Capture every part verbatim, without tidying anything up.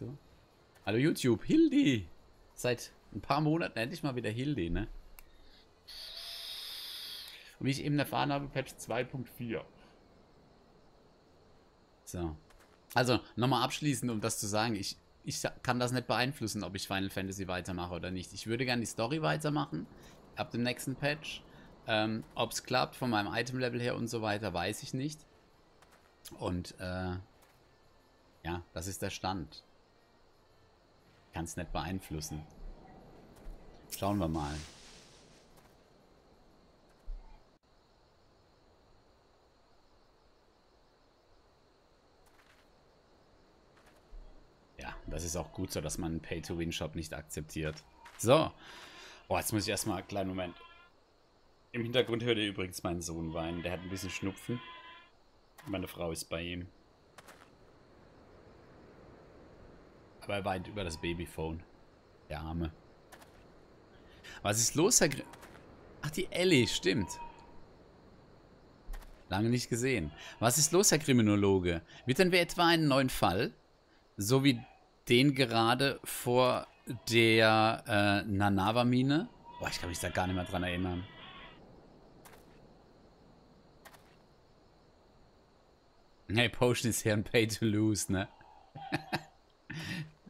so. Hallo YouTube, Hildi! Seit ein paar Monaten endlich mal wieder Hildi, ne? Und wie ich eben erfahren habe, Patch zwei Punkt vier. So. Also, nochmal abschließend, um das zu sagen, ich, ich kann das nicht beeinflussen, ob ich Final Fantasy weitermache oder nicht. Ich würde gerne die Story weitermachen, ab dem nächsten Patch. Ähm, ob es klappt, von meinem Item-Level her und so weiter, weiß ich nicht. Und, äh, ja, das ist der Stand. Ich kann es nicht beeinflussen. Schauen wir mal. Ja, das ist auch gut so, dass man einen Pay-to-Win-Shop nicht akzeptiert. So. Oh, jetzt muss ich erstmal einen kleinen Moment. Im Hintergrund hört ihr übrigens meinen Sohn weinen. Der hat ein bisschen Schnupfen. Meine Frau ist bei ihm. Aber er weint über das Babyphone. Der Arme. Was ist los, Herr Gr... Ach, die Ellie, stimmt. Lange nicht gesehen. Was ist los, Herr Kriminologe? Wittern wir etwa einen neuen Fall? So wie den gerade vor der äh, Nanava-Mine? Boah, ich kann mich da gar nicht mehr dran erinnern. Hey, Potion ist hier ein Pay to Lose, ne?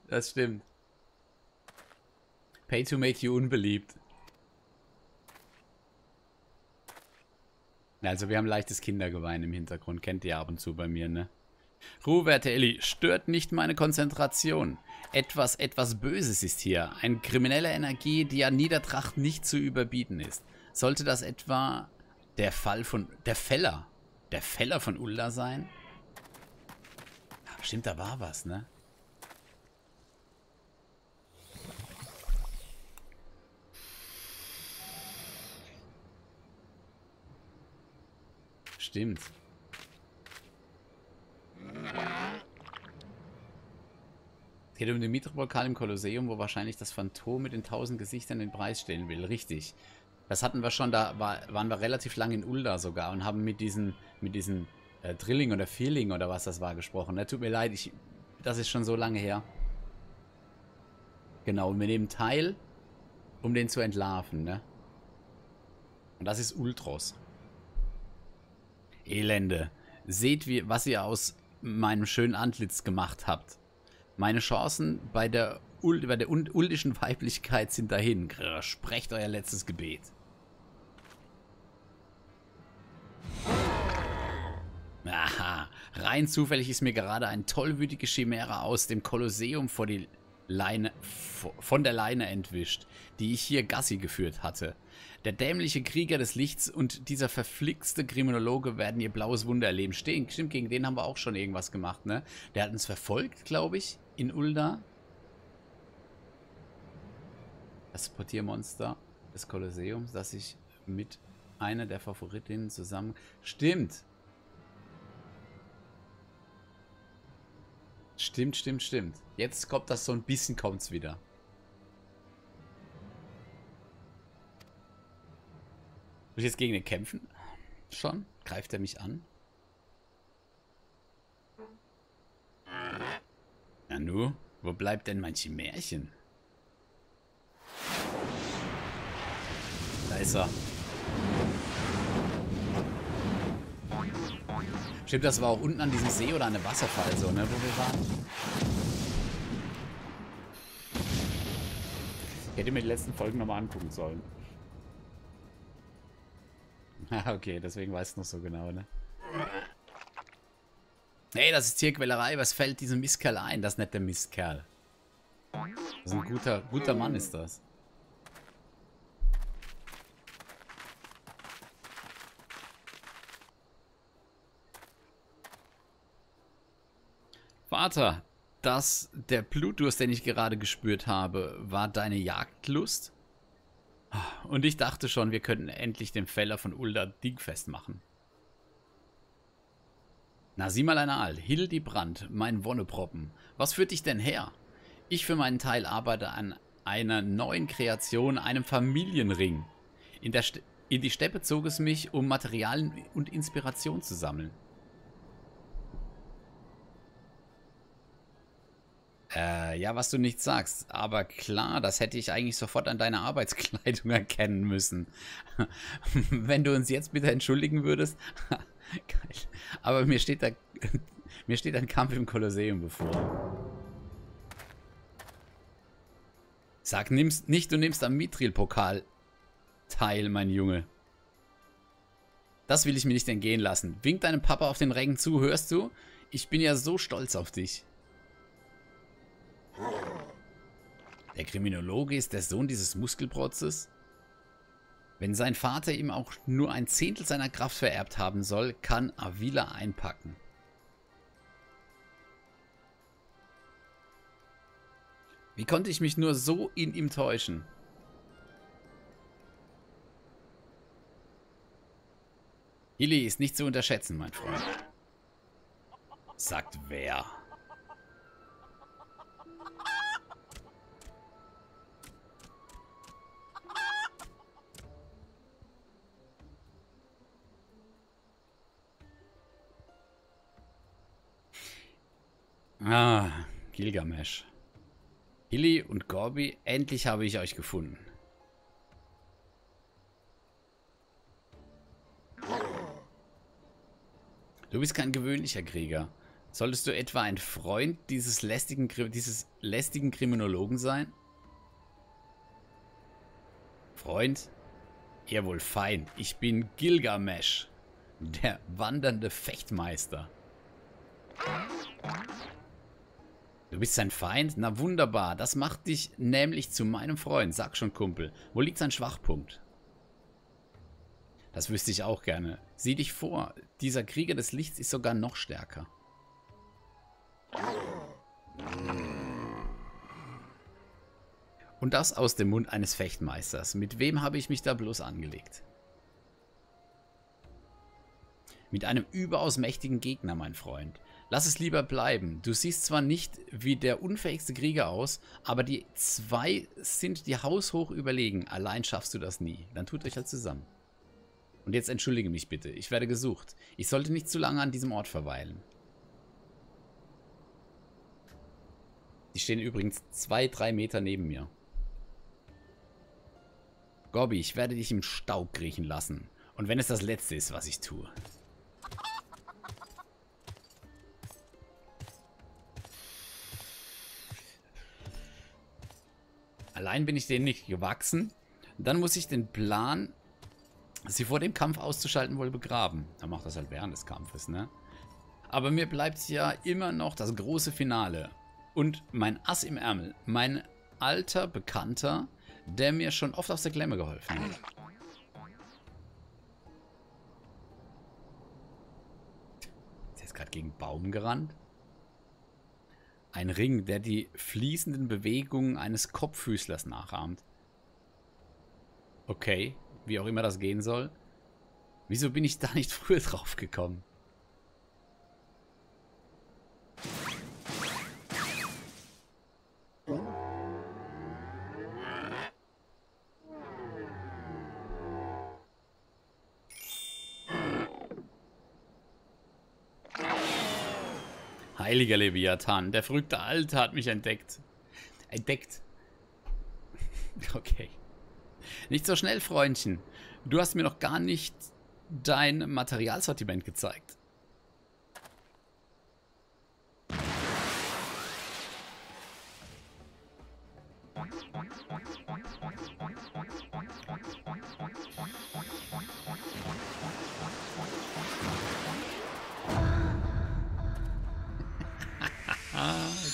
Das stimmt. Pay to make you unbeliebt. Also wir haben leichtes Kindergewein im Hintergrund. Kennt ihr ab und zu bei mir, ne? Ruhwerte Elli, stört nicht meine Konzentration. Etwas, etwas Böses ist hier. Eine kriminelle Energie, die an Niedertracht nicht zu überbieten ist. Sollte das etwa der Fall von... Der Feller. Der Feller von Ulda sein? Ja, stimmt, da war was, ne? Stimmt. Es geht um den Mithril-Pokal im Kolosseum, wo wahrscheinlich das Phantom mit den tausend Gesichtern den Preis stellen will. Richtig. Das hatten wir schon, da war, waren wir relativ lange in Ulda sogar und haben mit diesen, mit diesen äh, Drilling oder Feeling oder was das war gesprochen. Ne? Tut mir leid, ich, das ist schon so lange her. Genau, und wir nehmen teil, um den zu entlarven. Ne? Und das ist Ultros. Elende. Seht, wie, was ihr aus meinem schönen Antlitz gemacht habt. Meine Chancen bei der, Uld, bei der uldischen Weiblichkeit sind dahin. Grr, sprecht euer letztes Gebet. Aha. Rein zufällig ist mir gerade ein tollwütige Chimäre aus dem Kolosseum vor die Leine, von der Leine entwischt, die ich hier Gassi geführt hatte. Der dämliche Krieger des Lichts und dieser verflixte Kriminologe werden ihr blaues Wunder erleben. Stehen, stimmt, gegen den haben wir auch schon irgendwas gemacht, ne? Der hat uns verfolgt, glaube ich, in Ulda. Das Portiermonster des Kolosseums, das ich mit einer der Favoritinnen zusammen... Stimmt! Stimmt, stimmt, stimmt. Jetzt kommt das so ein bisschen, kommt's wieder. Muss ich jetzt gegen den kämpfen? Schon? Greift er mich an? Na nu, wo bleibt denn mein Chimärchen? Da ist er. Stimmt, das war auch unten an diesem See oder an einem Wasserfall so, ne, wo wir waren. Ich hätte mir die letzten Folgen nochmal angucken sollen. Ah, okay, deswegen weiß ich noch so genau, ne? Hey, das ist Tierquälerei, was fällt diesem Mistkerl ein? Das ist nicht der Mistkerl. Das ist ein guter, guter Mann ist das. Vater, das, der Blutdurst, den ich gerade gespürt habe, war deine Jagdlust? Und ich dachte schon, wir könnten endlich den Feller von Ulda dingfest machen. Na, sieh mal einer all. Hildibrand, mein Wonneproppen. Was führt dich denn her? Ich für meinen Teil arbeite an einer neuen Kreation, einem Familienring. In, der Ste- in die Steppe zog es mich, um Materialien und Inspiration zu sammeln. Äh, ja, was du nicht sagst. Aber klar, das hätte ich eigentlich sofort an deiner Arbeitskleidung erkennen müssen. Wenn du uns jetzt bitte entschuldigen würdest. Geil. Aber mir steht, da, mir steht ein Kampf im Kolosseum bevor. Sag nimmst, nicht, du nimmst am Mithril-Pokal teil, mein Junge. Das will ich mir nicht entgehen lassen. Wink deinem Papa auf den Rängen zu, hörst du? Ich bin ja so stolz auf dich. Der Kriminologe ist der Sohn dieses Muskelprotzes. Wenn sein Vater ihm auch nur ein Zehntel seiner Kraft vererbt haben soll, kann Avila einpacken. Wie konnte ich mich nur so in ihm täuschen? Hilly ist nicht zu unterschätzen, mein Freund. Sagt wer? Ah, Gilgamesch. Hilly und Gorbi, endlich habe ich euch gefunden. Du bist kein gewöhnlicher Krieger. Solltest du etwa ein Freund dieses lästigen, dieses lästigen Kriminologen sein? Freund? Ja, wohl fein. Ich bin Gilgamesch, der wandernde Fechtmeister. Du bist sein Feind? Na wunderbar, das macht dich nämlich zu meinem Freund. Sag schon, Kumpel, wo liegt sein Schwachpunkt? Das wüsste ich auch gerne. Sieh dich vor, dieser Krieger des Lichts ist sogar noch stärker. Und das aus dem Mund eines Fechtmeisters. Mit wem habe ich mich da bloß angelegt? Mit einem überaus mächtigen Gegner, mein Freund. Lass es lieber bleiben. Du siehst zwar nicht wie der unfähigste Krieger aus, aber die zwei sind dir haushoch überlegen. Allein schaffst du das nie. Dann tut euch halt zusammen. Und jetzt entschuldige mich bitte. Ich werde gesucht. Ich sollte nicht zu lange an diesem Ort verweilen. Die stehen übrigens zwei, drei Meter neben mir. Gorbi, ich werde dich im Staub kriechen lassen. Und wenn es das Letzte ist, was ich tue. Allein bin ich denen nicht gewachsen. Dann muss ich den Plan, sie vor dem Kampf auszuschalten, wohl begraben. Dann macht das halt während des Kampfes, ne? Aber mir bleibt ja immer noch das große Finale. Und mein Ass im Ärmel. Mein alter Bekannter, der mir schon oft aus der Klemme geholfen hat. Der ist gerade gegen einen Baum gerannt. Ein Ring, der die fließenden Bewegungen eines Kopffüßlers nachahmt. Okay, wie auch immer das gehen soll. Wieso bin ich da nicht früher drauf gekommen? Heiliger Leviathan, der verrückte Alte hat mich entdeckt. Entdeckt. Okay. Nicht so schnell, Freundchen. Du hast mir noch gar nicht dein Materialsortiment gezeigt.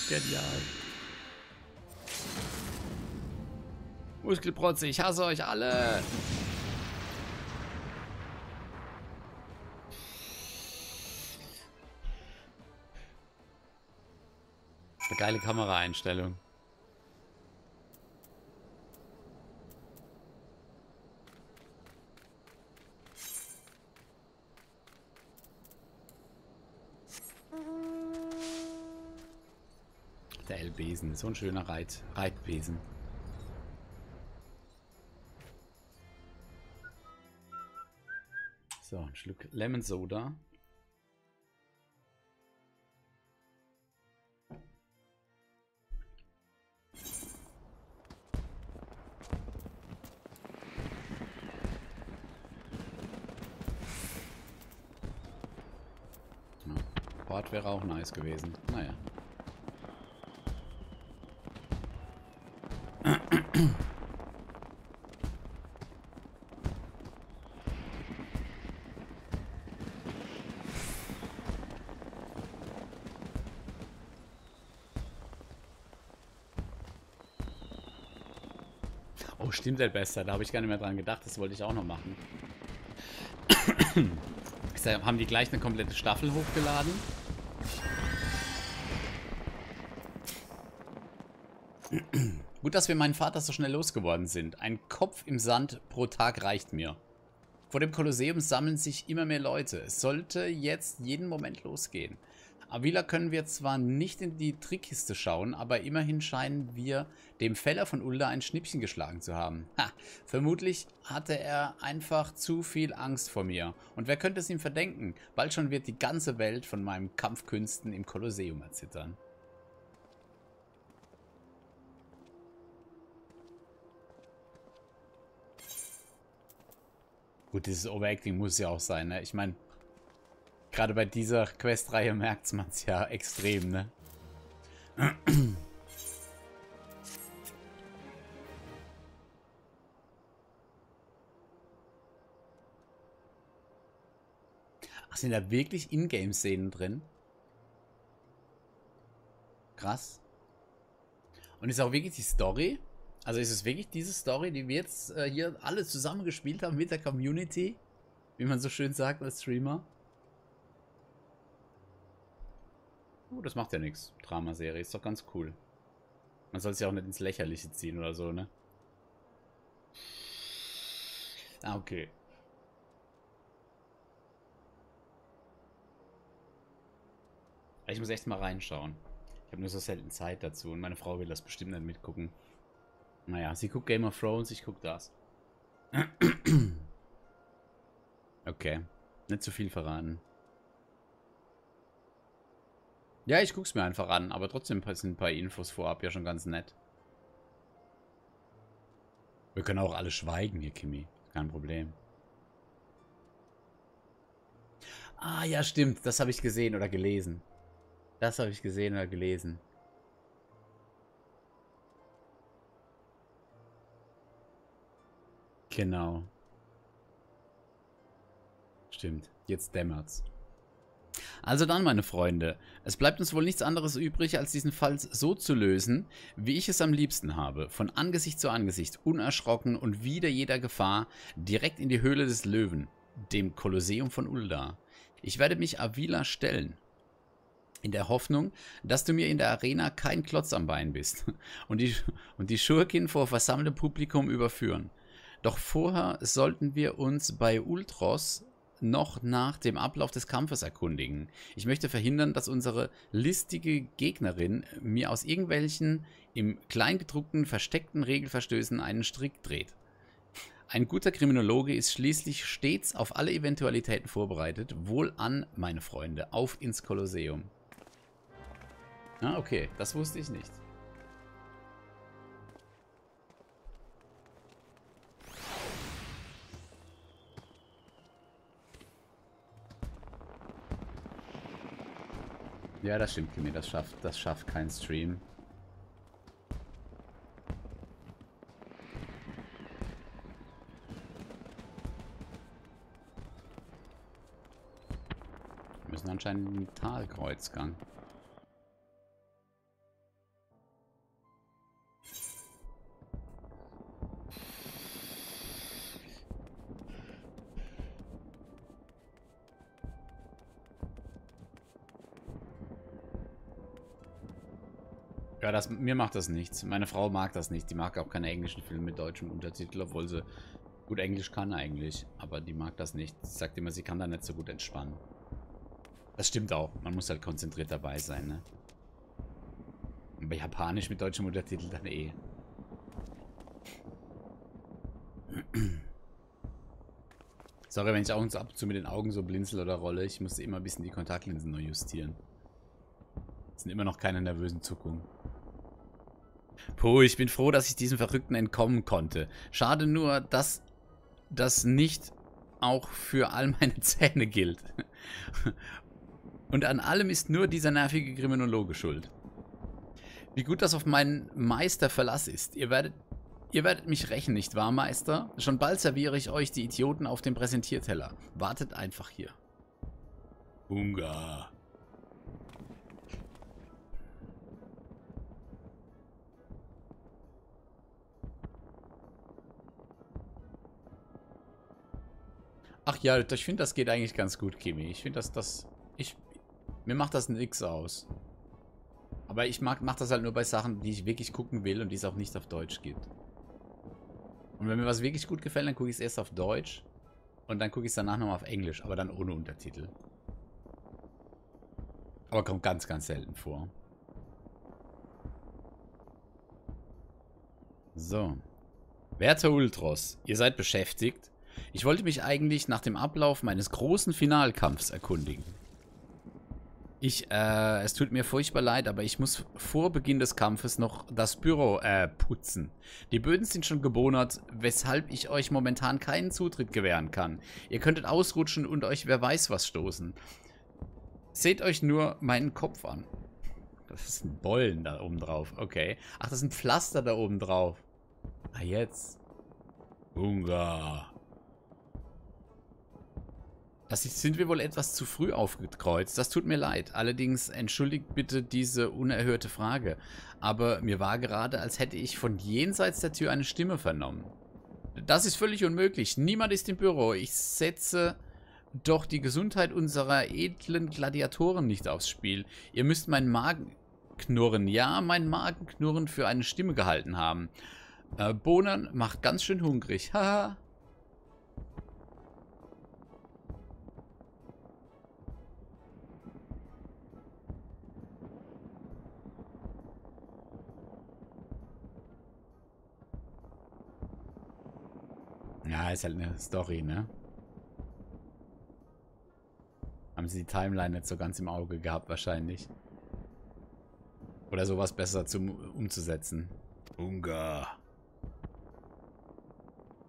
Genial. Muskelprotze, ich hasse euch alle. Eine geile Kameraeinstellung. Der Elbesen, so ein schöner Reit, Reitbesen. So, ein Schluck Lemon Soda. Teleport wäre auch nice gewesen. Naja. Oh, stimmt, Elbester. Da habe ich gar nicht mehr dran gedacht. Das wollte ich auch noch machen. Haben die gleich eine komplette Staffel hochgeladen? Gut, dass wir meinen Vater so schnell losgeworden sind. Ein Kopf im Sand pro Tag reicht mir. Vor dem Kolosseum sammeln sich immer mehr Leute. Es sollte jetzt jeden Moment losgehen. Avila können wir zwar nicht in die Trickkiste schauen, aber immerhin scheinen wir dem Feller von Ulda ein Schnippchen geschlagen zu haben. Ha, vermutlich hatte er einfach zu viel Angst vor mir. Und wer könnte es ihm verdenken? Bald schon wird die ganze Welt von meinen Kampfkünsten im Kolosseum erzittern. Gut, dieses Overacting muss ja auch sein, ne? Ich meine... Gerade bei dieser Questreihe merkt man es ja extrem, ne? Ach, sind da wirklich Ingame-Szenen drin? Krass. Und ist auch wirklich die Story? Also ist es wirklich diese Story, die wir jetzt äh, hier alle zusammen gespielt haben mit der Community? Wie man so schön sagt als Streamer. Oh, das macht ja nichts. Dramaserie ist doch ganz cool. Man soll es ja auch nicht ins Lächerliche ziehen oder so, ne? Ah, okay. Ich muss echt mal reinschauen. Ich habe nur so selten Zeit dazu und meine Frau will das bestimmt nicht mitgucken. Naja, sie guckt Game of Thrones, ich gucke das. Okay, nicht zu viel verraten. Ja, ich guck's mir einfach an, aber trotzdem sind ein paar Infos vorab ja schon ganz nett. Wir können auch alle schweigen hier, Kimi. Kein Problem. Ah, ja, stimmt. Das habe ich gesehen oder gelesen. Das habe ich gesehen oder gelesen. Genau. Stimmt. Jetzt dämmert's. Also dann, meine Freunde, es bleibt uns wohl nichts anderes übrig, als diesen Fall so zu lösen, wie ich es am liebsten habe. Von Angesicht zu Angesicht, unerschrocken und wider jeder Gefahr, direkt in die Höhle des Löwen, dem Kolosseum von Ulda. Ich werde mich Avila stellen, in der Hoffnung, dass du mir in der Arena kein Klotz am Bein bist und die, und die Schurkin vor versammeltem Publikum überführen. Doch vorher sollten wir uns bei Ultros noch nach dem Ablauf des Kampfes erkundigen. Ich möchte verhindern, dass unsere listige Gegnerin mir aus irgendwelchen im Kleingedruckten versteckten Regelverstößen einen Strick dreht. Ein guter Kriminologe ist schließlich stets auf alle Eventualitäten vorbereitet. Wohlan, meine Freunde, auf ins Kolosseum. Ah, okay, das wusste ich nicht. Ja, das stimmt, Kimi, das schafft, das schafft kein Stream. Wir müssen anscheinend in den Talkreuzgang. Ja, das, mir macht das nichts. Meine Frau mag das nicht. Die mag auch keine englischen Filme mit deutschem Untertitel, obwohl sie gut Englisch kann eigentlich. Aber die mag das nicht. Sie sagt immer, sie kann da nicht so gut entspannen. Das stimmt auch. Man muss halt konzentriert dabei sein, ne? Aber Japanisch mit deutschem Untertitel dann eh. Sorry, wenn ich auch ab und zu mit den Augen so blinzel oder rolle. Ich musste immer ein bisschen die Kontaktlinsen neu justieren. Das sind immer noch keine nervösen Zuckungen. Puh, ich bin froh, dass ich diesem Verrückten entkommen konnte. Schade nur, dass das nicht auch für all meine Zähne gilt. Und an allem ist nur dieser nervige Kriminologe schuld. Wie gut, dass auf meinen Meister Verlass ist. Ihr werdet, ihr werdet mich rächen, nicht wahr, Meister? Schon bald serviere ich euch die Idioten auf dem Präsentierteller. Wartet einfach hier. Ungar. Ach ja, ich finde, das geht eigentlich ganz gut, Kimi. Ich finde, dass das... Ich, mir macht das nix aus. Aber ich mag, mach das halt nur bei Sachen, die ich wirklich gucken will und die es auch nicht auf Deutsch gibt. Und wenn mir was wirklich gut gefällt, dann gucke ich es erst auf Deutsch. Und dann gucke ich es danach nochmal auf Englisch, aber dann ohne Untertitel. Aber kommt ganz, ganz selten vor. So. Werte Ultros, ihr seid beschäftigt. Ich wollte mich eigentlich nach dem Ablauf meines großen Finalkampfs erkundigen. Ich, äh, es tut mir furchtbar leid, aber ich muss vor Beginn des Kampfes noch das Büro, äh, putzen. Die Böden sind schon gebonert, weshalb ich euch momentan keinen Zutritt gewähren kann. Ihr könntet ausrutschen und euch wer weiß was stoßen. Seht euch nur meinen Kopf an. Das ist ein Bollen da oben drauf, okay. Ach, das ist ein Pflaster da oben drauf. Ah, jetzt. Ungar. Das sind wir wohl etwas zu früh aufgekreuzt. Das tut mir leid. Allerdings entschuldigt bitte diese unerhörte Frage. Aber mir war gerade, als hätte ich von jenseits der Tür eine Stimme vernommen. Das ist völlig unmöglich. Niemand ist im Büro. Ich setze doch die Gesundheit unserer edlen Gladiatoren nicht aufs Spiel. Ihr müsst meinen Magen knurren. Ja, meinen Magen knurren für eine Stimme gehalten haben. Äh, Bohnen macht ganz schön hungrig. Haha. Ja, ist halt eine Story, ne? Haben sie die Timeline nicht so ganz im Auge gehabt, wahrscheinlich. Oder sowas besser zum umzusetzen. Ungar.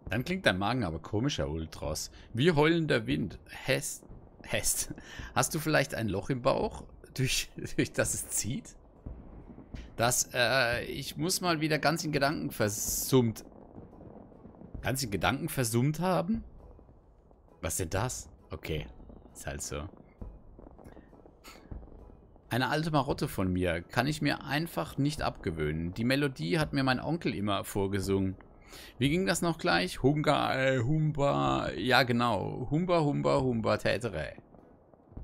Dann klingt dein Magen aber komischer, Ultros. Wie heulender Wind. Hest. Hest. Hast du vielleicht ein Loch im Bauch, durch, durch das es zieht? Das, äh, ich muss mal wieder ganz in Gedanken versummt. Kannst du Gedanken versummt haben? Was denn das? Okay, ist halt so. Eine alte Marotte von mir kann ich mir einfach nicht abgewöhnen. Die Melodie hat mir mein Onkel immer vorgesungen. Wie ging das noch gleich? Humba, äh, Humba, ja genau. Humba, Humba, Humba, Tätere.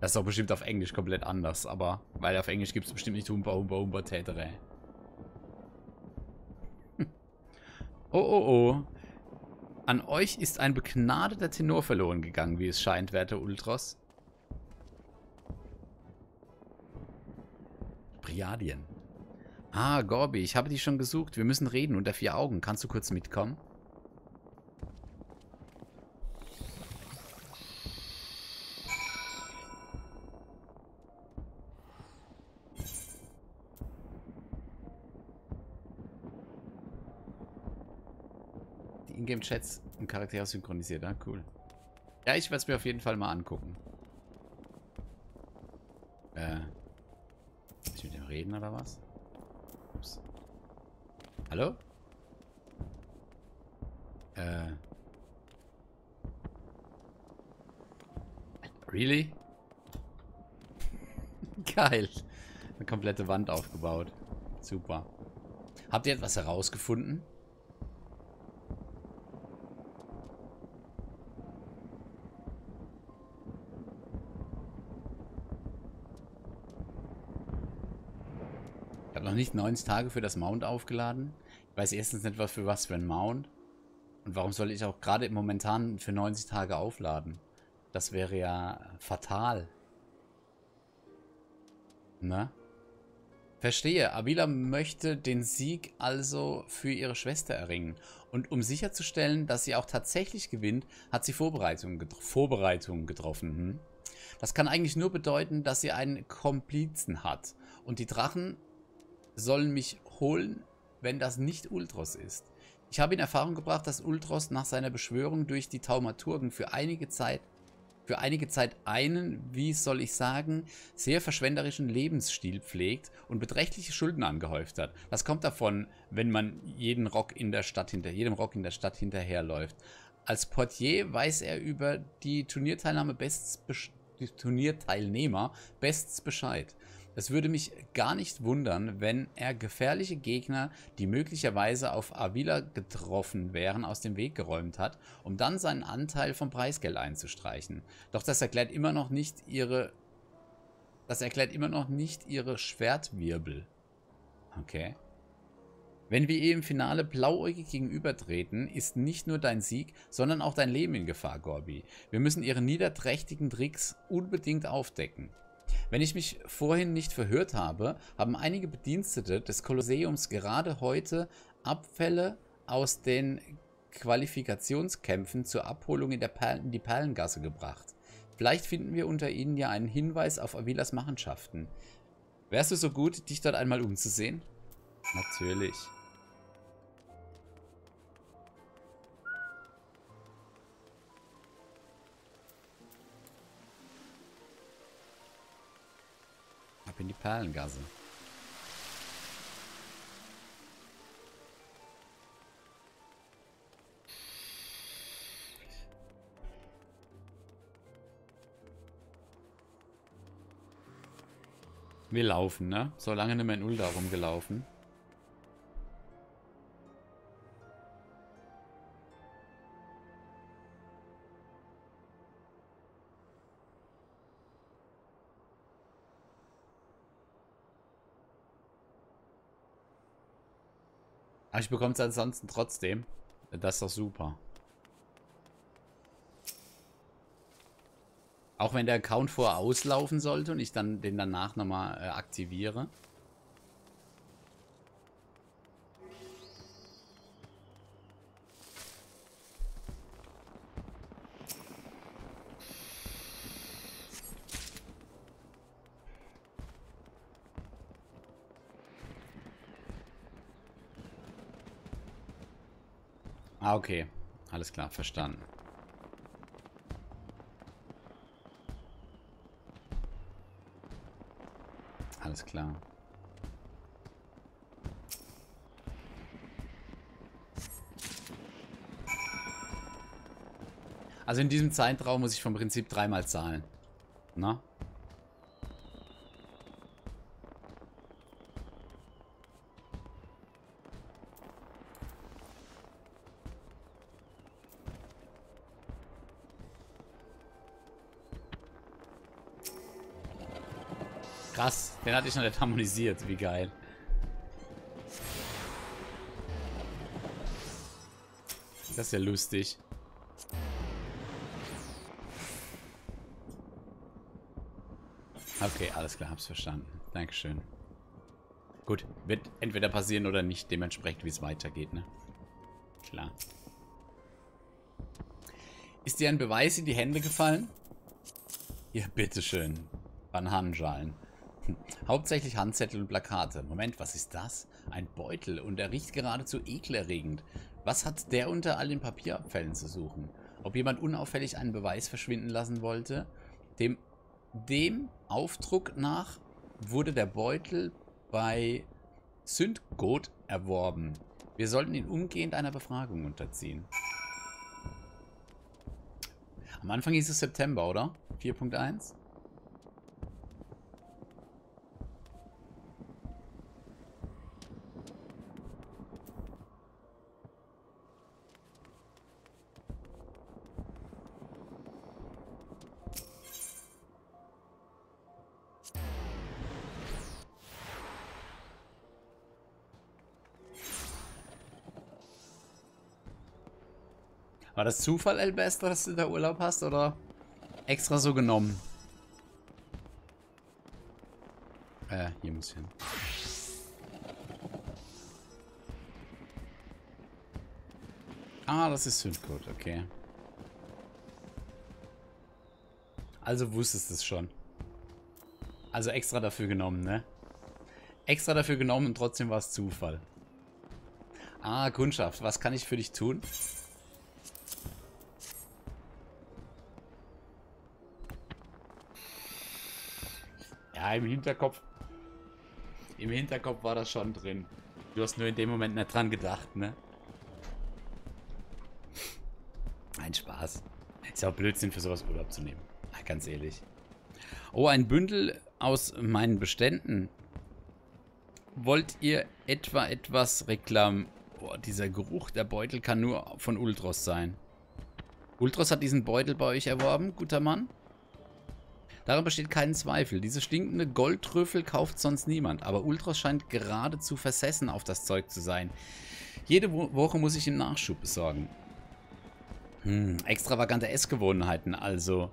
Das ist doch bestimmt auf Englisch komplett anders, aber weil auf Englisch gibt es bestimmt nicht Humba, Humba, Humba, Tätere. Oh, oh, oh. An euch ist ein begnadeter Tenor verloren gegangen, wie es scheint, werte Ultros. Briadien. Ah, Gorbi, ich habe dich schon gesucht. Wir müssen reden unter vier Augen. Kannst du kurz mitkommen? Ingame-Chats und Charaktere synchronisiert, ja, cool. Ja, ich werde es mir auf jeden Fall mal angucken. Äh. Muss ich mit dem reden oder was? Ups. Hallo? Äh. Really? Geil. Eine komplette Wand aufgebaut. Super. Habt ihr etwas herausgefunden? Noch nicht neunzig Tage für das Mount aufgeladen. Ich weiß erstens nicht, was für was für ein Mount. Und warum soll ich auch gerade momentan für neunzig Tage aufladen? Das wäre ja fatal. Ne? Verstehe. Avila möchte den Sieg also für ihre Schwester erringen. Und um sicherzustellen, dass sie auch tatsächlich gewinnt, hat sie Vorbereitungen getro- Vorbereitungen getroffen. Hm? Das kann eigentlich nur bedeuten, dass sie einen Komplizen hat. Und die Drachen sollen mich holen, wenn das nicht Ultros ist. Ich habe in Erfahrung gebracht, dass Ultros nach seiner Beschwörung durch die Taumaturgen für einige Zeit für einige Zeit einen, wie soll ich sagen, sehr verschwenderischen Lebensstil pflegt und beträchtliche Schulden angehäuft hat. Was kommt davon, wenn man jeden Rock in der Stadt hinter, jedem Rock in der Stadt hinterherläuft? Als Portier weiß er über die Turnierteilnahme bestens die Turnierteilnehmer bestens Bescheid. Es würde mich gar nicht wundern, wenn er gefährliche Gegner, die möglicherweise auf Avila getroffen wären, aus dem Weg geräumt hat, um dann seinen Anteil vom Preisgeld einzustreichen. Doch das erklärt immer noch nicht ihre, das erklärt immer noch nicht ihre Schwertwirbel. Okay. Wenn wir ihr im Finale blauäugig gegenübertreten, ist nicht nur dein Sieg, sondern auch dein Leben in Gefahr, Gorbi. Wir müssen ihre niederträchtigen Tricks unbedingt aufdecken. Wenn ich mich vorhin nicht verhört habe, haben einige Bedienstete des Kolosseums gerade heute Abfälle aus den Qualifikationskämpfen zur Abholung in, der Perl in die Perlengasse gebracht. Vielleicht finden wir unter ihnen ja einen Hinweis auf Avilas Machenschaften. Wärst du so gut, dich dort einmal umzusehen? Natürlich. In die Perlengasse. Wir laufen, ne? So lange nicht mehr in Ulda rumgelaufen. Aber ich bekomme es ansonsten trotzdem. Das ist doch super. Auch wenn der Account vorher auslaufen sollte und ich dann den danach nochmal äh, aktiviere. Ah, okay. Alles klar, verstanden. Alles klar. Also in diesem Zeitraum muss ich vom Prinzip dreimal zahlen. Na? Krass, den hatte ich noch nicht harmonisiert, wie geil. Das ist ja lustig. Okay, alles klar, hab's verstanden. Dankeschön. Gut, wird entweder passieren oder nicht, dementsprechend wie es weitergeht, ne? Klar. Ist dir ein Beweis in die Hände gefallen? Ja, bitteschön. Bananenschalen. Hauptsächlich Handzettel und Plakate. Moment, was ist das? Ein Beutel und er riecht geradezu ekelerregend. Was hat der unter all den Papierabfällen zu suchen? Ob jemand unauffällig einen Beweis verschwinden lassen wollte? Dem, dem Aufdruck nach wurde der Beutel bei Sündgott erworben. Wir sollten ihn umgehend einer Befragung unterziehen. Am Anfang hieß es September, oder? vier Punkt eins? War das Zufall, Elbester, dass du da Urlaub hast, oder extra so genommen? Äh, hier muss ich hin. Ah, das ist Sündgott, okay. Also wusstest du es schon. Also extra dafür genommen, ne? Extra dafür genommen und trotzdem war es Zufall. Ah, Kundschaft, was kann ich für dich tun? Ja, im Hinterkopf. Im Hinterkopf war das schon drin. Du hast nur in dem Moment nicht dran gedacht, ne? Ein Spaß. Ist auch Blödsinn, für sowas Urlaub zu nehmen. Ach, ganz ehrlich. Oh, ein Bündel aus meinen Beständen. Wollt ihr etwa etwas reklamieren? Boah, dieser Geruch, der Beutel kann nur von Ultros sein. Ultros hat diesen Beutel bei euch erworben, guter Mann. Daran besteht kein Zweifel. Diese stinkende Goldtrüffel kauft sonst niemand. Aber Ultros scheint geradezu versessen auf das Zeug zu sein. Jede Woche muss ich ihm Nachschub besorgen. Hm, extravagante Essgewohnheiten also.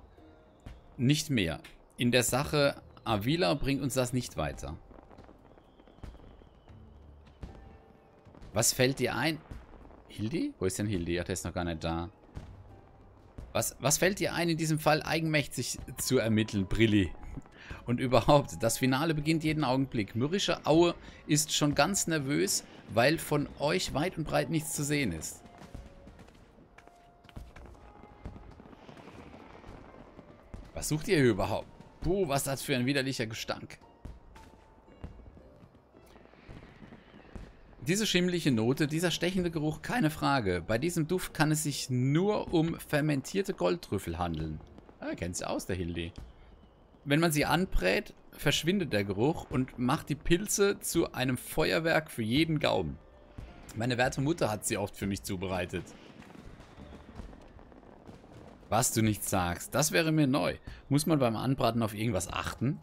Nicht mehr. In der Sache Avila bringt uns das nicht weiter. Was fällt dir ein? Hildi? Wo ist denn Hildi? Ach, der ist noch gar nicht da. Was, was fällt dir ein, in diesem Fall eigenmächtig zu ermitteln, Brilli? Und überhaupt, das Finale beginnt jeden Augenblick. Myrrische Aue ist schon ganz nervös, weil von euch weit und breit nichts zu sehen ist. Was sucht ihr hier überhaupt? Puh, was das für ein widerlicher Gestank. Diese schimmelige Note, dieser stechende Geruch, keine Frage. Bei diesem Duft kann es sich nur um fermentierte Goldtrüffel handeln. Ah, kennt sie aus, der Hildi. Wenn man sie anbrät, verschwindet der Geruch und macht die Pilze zu einem Feuerwerk für jeden Gaumen. Meine werte Mutter hat sie oft für mich zubereitet. Was du nicht sagst, das wäre mir neu. Muss man beim Anbraten auf irgendwas achten?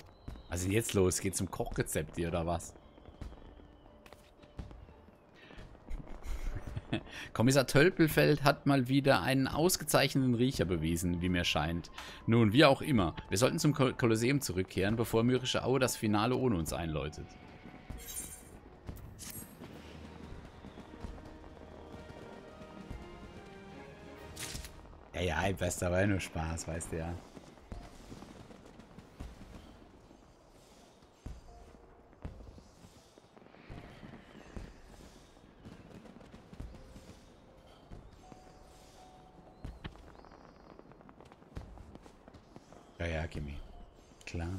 Was ist denn jetzt los? Geht zum Kochrezept hier oder was? Kommissar Tölpelfeld hat mal wieder einen ausgezeichneten Riecher bewiesen, wie mir scheint. Nun, wie auch immer, wir sollten zum Kol Kolosseum zurückkehren, bevor Myrrische Aue das Finale ohne uns einläutet. Ja, ja, das ist aber nur Spaß, weißt du ja. Ja, ja, Kimi. Klar.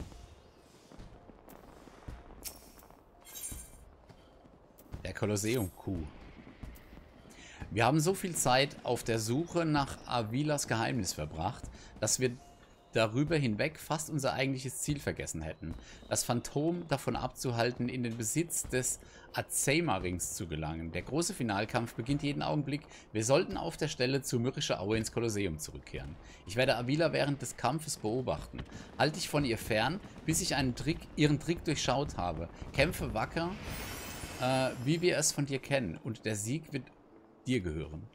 Der Kolosseum-Kuh. Wir haben so viel Zeit auf der Suche nach Avilas Geheimnis verbracht, dass wir darüber hinweg fast unser eigentliches Ziel vergessen hätten. Das Phantom davon abzuhalten, in den Besitz des Azeyma-Rings zu gelangen. Der große Finalkampf beginnt jeden Augenblick. Wir sollten auf der Stelle zu Myrrische Aue ins Kolosseum zurückkehren. Ich werde Avila während des Kampfes beobachten. Halte dich von ihr fern, bis ich einen Trick, ihren Trick durchschaut habe. Kämpfe wacker, äh, wie wir es von dir kennen. Und der Sieg wird dir gehören.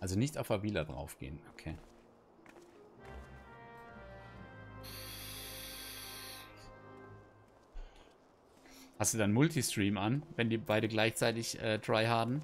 Also nicht auf Avila draufgehen. Okay. Hast du dann Multistream an, wenn die beide gleichzeitig äh, tryharden?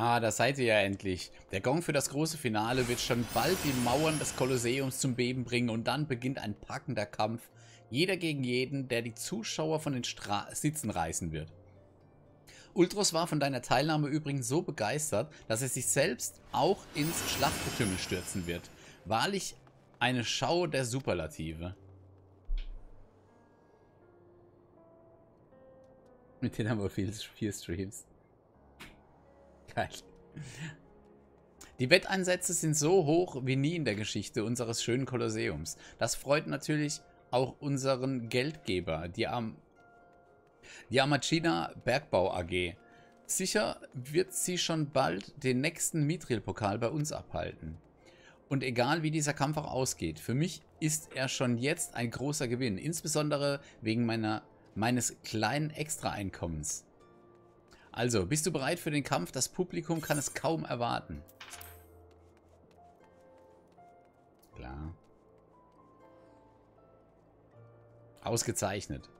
Ah, da seid ihr ja endlich. Der Gong für das große Finale wird schon bald die Mauern des Kolosseums zum Beben bringen und dann beginnt ein packender Kampf. Jeder gegen jeden, der die Zuschauer von den Stra Sitzen reißen wird. Ultros war von deiner Teilnahme übrigens so begeistert, dass er sich selbst auch ins Schlachtgetümmel stürzen wird. Wahrlich eine Schau der Superlative. Mit denen haben wir viel, viel Streams. Geil. Die Wetteinsätze sind so hoch wie nie in der Geschichte unseres schönen Kolosseums. Das freut natürlich auch unseren Geldgeber, die, Am die Amajina Bergbau A G. Sicher wird sie schon bald den nächsten Mithril-Pokal bei uns abhalten. Und egal wie dieser Kampf auch ausgeht, für mich ist er schon jetzt ein großer Gewinn, insbesondere wegen meiner, meines kleinen Extra-Einkommens. Also, bist du bereit für den Kampf? Das Publikum kann es kaum erwarten. Klar. Ausgezeichnet.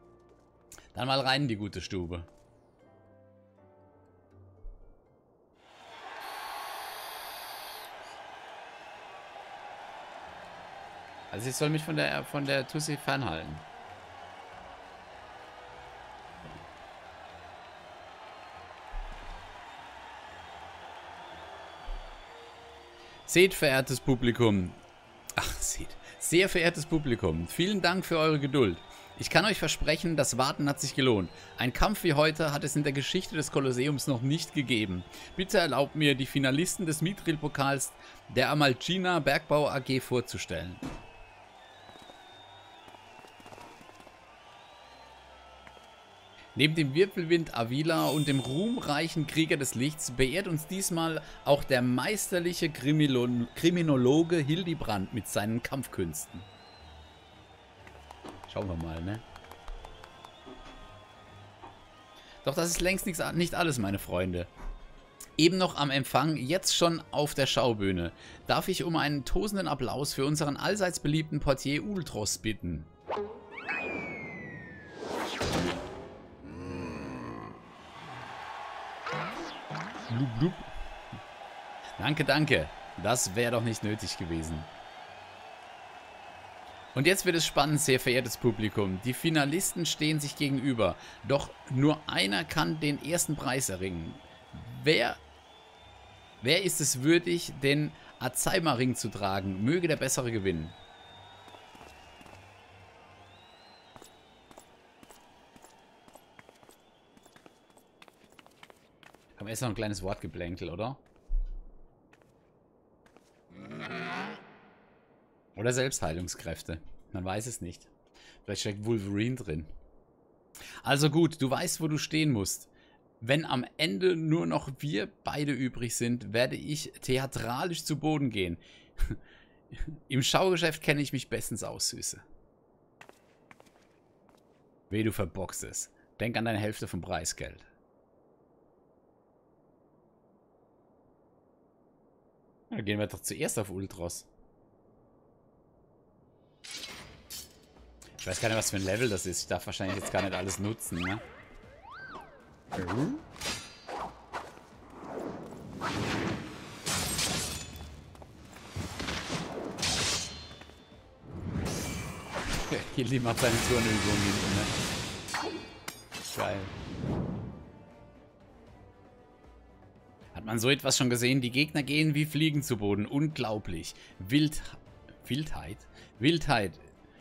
Dann mal rein in die gute Stube. Also ich soll mich von der von der Tussi fernhalten. Seht, verehrtes Publikum. Ach, seht. Sehr verehrtes Publikum, vielen Dank für eure Geduld. Ich kann euch versprechen, das Warten hat sich gelohnt. Ein Kampf wie heute hat es in der Geschichte des Kolosseums noch nicht gegeben. Bitte erlaubt mir, die Finalisten des Mithril-Pokals der Amajina Bergbau A G vorzustellen. Neben dem Wirbelwind Avila und dem ruhmreichen Krieger des Lichts beehrt uns diesmal auch der meisterliche Krimilo- Kriminologe Hildibrand mit seinen Kampfkünsten. Schauen wir mal, ne? Doch das ist längst nichts, nicht alles, meine Freunde. Eben noch am Empfang, jetzt schon auf der Schaubühne. Darf ich um einen tosenden Applaus für unseren allseits beliebten Portier Ultros bitten? Blub, blub. Danke, danke. Das wäre doch nicht nötig gewesen. Und jetzt wird es spannend, sehr verehrtes Publikum. Die Finalisten stehen sich gegenüber. Doch nur einer kann den ersten Preis erringen. Wer, wer ist es würdig, den Azeyma-Ring zu tragen? Möge der Bessere gewinnen. Komm, erst noch ein kleines Wortgeplänkel, oder? Oder Selbstheilungskräfte. Man weiß es nicht. Vielleicht steckt Wolverine drin. Also gut, du weißt, wo du stehen musst. Wenn am Ende nur noch wir beide übrig sind, werde ich theatralisch zu Boden gehen. Im Schaugeschäft kenne ich mich bestens aus, Süße. Weh, du verbockst es. Denk an deine Hälfte vom Preisgeld. Dann gehen wir doch zuerst auf Ultros. Ich weiß gar nicht, was für ein Level das ist. Ich darf wahrscheinlich jetzt gar nicht alles nutzen, ne? Hildi macht seine Turnübung hinten, ne? Geil. Hat man so etwas schon gesehen? Die Gegner gehen wie Fliegen zu Boden. Unglaublich. Wild... Wildheit? Wildheit.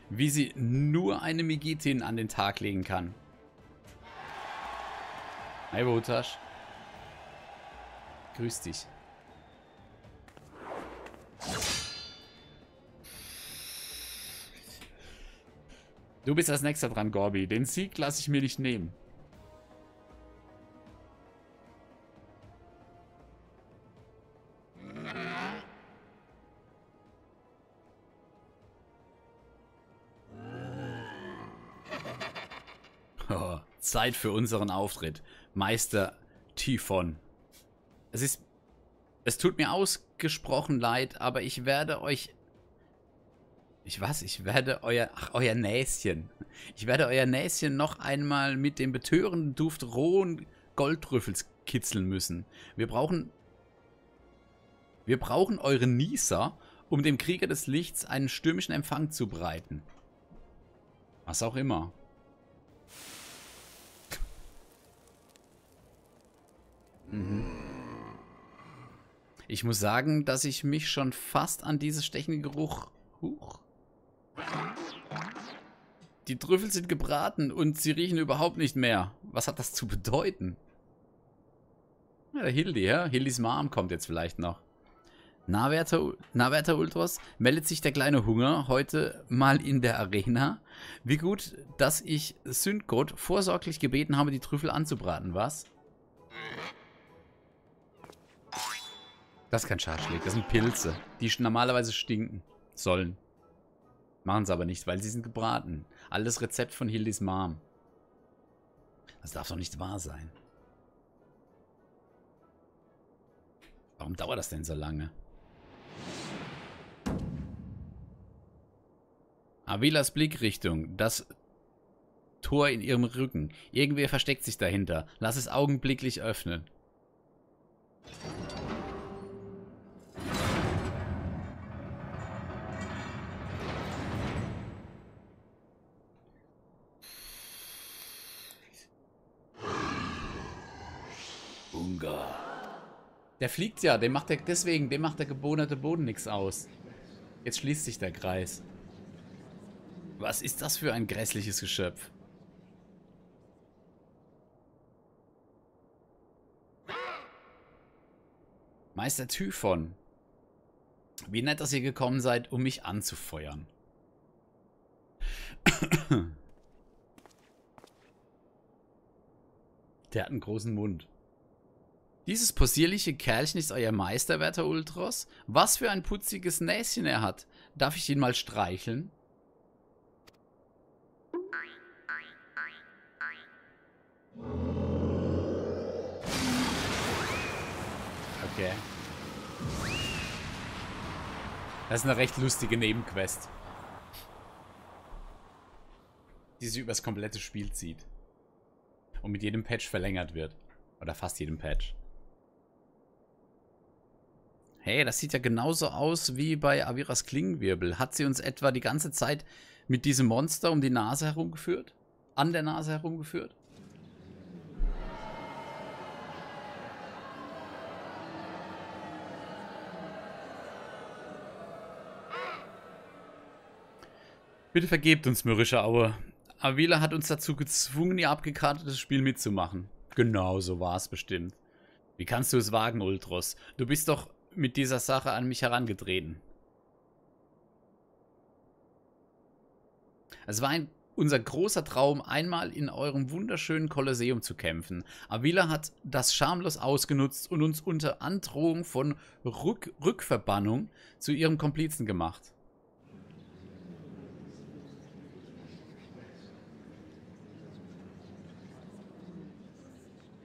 Wie sie nur eine Megitin an den Tag legen kann. Hi, Botasch. Grüß dich. Du bist als nächster dran, Gorbi. Den Sieg lasse ich mir nicht nehmen. Zeit für unseren Auftritt, Meister Typhon. Es ist, es tut mir ausgesprochen leid, aber ich werde euch, ich was, ich werde euer, ach, euer Näschen, ich werde euer Näschen noch einmal mit dem betörenden Duft rohen Goldtrüffels kitzeln müssen. Wir brauchen, wir brauchen eure Nieser, um dem Krieger des Lichts einen stürmischen Empfang zu bereiten. Was auch immer. Mhm. Ich muss sagen, dass ich mich schon fast an dieses stechende Geruch... Huch. Die Trüffel sind gebraten und sie riechen überhaupt nicht mehr. Was hat das zu bedeuten? Ja, der Hildi, ja? Hildis Mom kommt jetzt vielleicht noch. Na, werter Ultros, meldet sich der kleine Hunger heute mal in der Arena? Wie gut, dass ich Sündgott vorsorglich gebeten habe, die Trüffel anzubraten, was? Das ist kein Schaschlik, das sind Pilze, die normalerweise stinken sollen. Machen sie aber nicht, weil sie sind gebraten. Alles Rezept von Hildis Mom. Das darf doch nicht wahr sein. Warum dauert das denn so lange? Avilas Blickrichtung, das Tor in ihrem Rücken. Irgendwer versteckt sich dahinter. Lass es augenblicklich öffnen. Ungar. Der fliegt ja, dem macht der, deswegen, dem macht der gebonerte Boden nichts aus. Jetzt schließt sich der Kreis. Was ist das für ein grässliches Geschöpf? Meister Typhon. Wie nett, dass ihr gekommen seid, um mich anzufeuern. Der hat einen großen Mund. Dieses possierliche Kerlchen ist euer Meister, werter Ultros? Was für ein putziges Näschen er hat. Darf ich ihn mal streicheln? Okay. Das ist eine recht lustige Nebenquest, die sich über das komplette Spiel zieht. Und mit jedem Patch verlängert wird. Oder fast jedem Patch. Hey, das sieht ja genauso aus wie bei Aviras Klingenwirbel. Hat sie uns etwa die ganze Zeit mit diesem Monster um die Nase herumgeführt? An der Nase herumgeführt? Bitte vergebt uns, Myrrische Aue. Avila hat uns dazu gezwungen, ihr abgekartetes Spiel mitzumachen. Genau so war es bestimmt. Wie kannst du es wagen, Ultros? Du bist doch mit dieser Sache an mich herangetreten. Es war ein, unser großer Traum, einmal in eurem wunderschönen Kolosseum zu kämpfen. Avila hat das schamlos ausgenutzt und uns unter Androhung von Rück Rückverbannung zu ihrem Komplizen gemacht.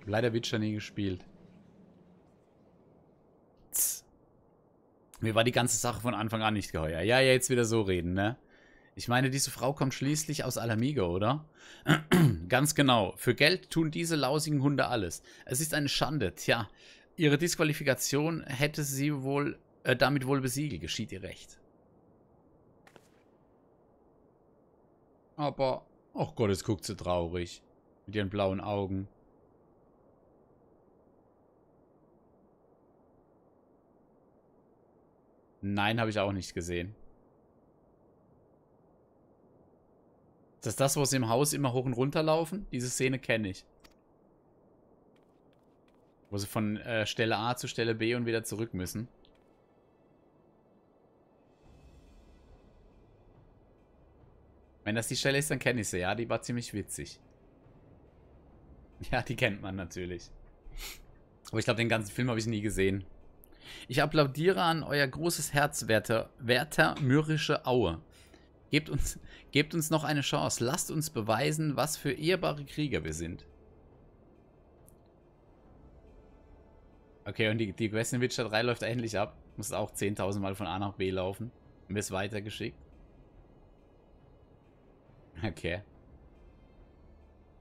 Leider Witcher nie gespielt. Tss. Mir war die ganze Sache von Anfang an nicht geheuer. Ja, ja, jetzt wieder so reden, ne? Ich meine, diese Frau kommt schließlich aus Alamigo, oder? Ganz genau. Für Geld tun diese lausigen Hunde alles. Es ist eine Schande. Tja, ihre Disqualifikation hätte sie wohl äh, damit wohl besiegelt. Geschieht ihr recht. Aber, ach Gott, es guckt so traurig. Mit ihren blauen Augen. Nein, habe ich auch nicht gesehen. Ist das das, wo sie im Haus immer hoch und runter laufen? Diese Szene kenne ich. Wo sie von äh, Stelle A zu Stelle B und wieder zurück müssen. Wenn das die Stelle ist, dann kenne ich sie, ja. Die war ziemlich witzig. Ja, die kennt man natürlich. Aber ich glaube, den ganzen Film habe ich nie gesehen. Ich applaudiere an euer großes Herz, werter, werter Myrrische Aue. Gebt uns, gebt uns noch eine Chance. Lasst uns beweisen, was für ehrbare Krieger wir sind. Okay, und die, die Quest in Witcher drei läuft endlich ab. Muss auch zehntausend Mal von A nach B laufen. Und wird weitergeschickt. Okay.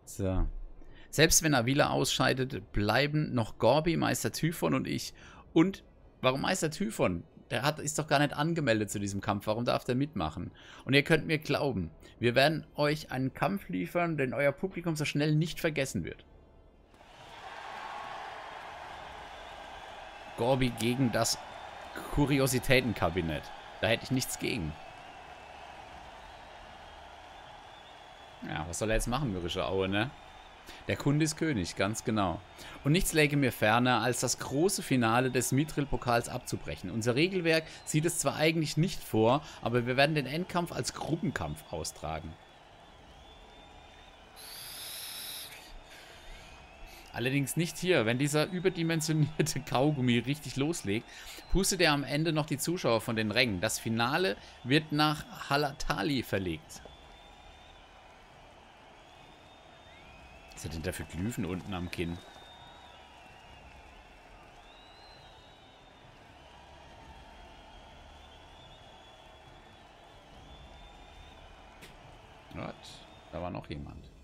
So. Selbst wenn Avila ausscheidet, bleiben noch Gorbi, Meister Typhon und ich. Und warum Meister Typhon? Der hat, ist doch gar nicht angemeldet zu diesem Kampf. Warum darf der mitmachen? Und ihr könnt mir glauben, wir werden euch einen Kampf liefern, den euer Publikum so schnell nicht vergessen wird. Gorbi gegen das Kuriositätenkabinett. Da hätte ich nichts gegen. Ja, was soll er jetzt machen, Myrrische Aue, ne? Der Kunde ist König, ganz genau. Und nichts läge mir ferner, als das große Finale des Mithril-Pokals abzubrechen. Unser Regelwerk sieht es zwar eigentlich nicht vor, aber wir werden den Endkampf als Gruppenkampf austragen. Allerdings nicht hier. Wenn dieser überdimensionierte Kaugummi richtig loslegt, pustet er am Ende noch die Zuschauer von den Rängen. Das Finale wird nach Halatali verlegt. Was hat denn da für Glyphen unten am Kinn? Gott, da war noch jemand.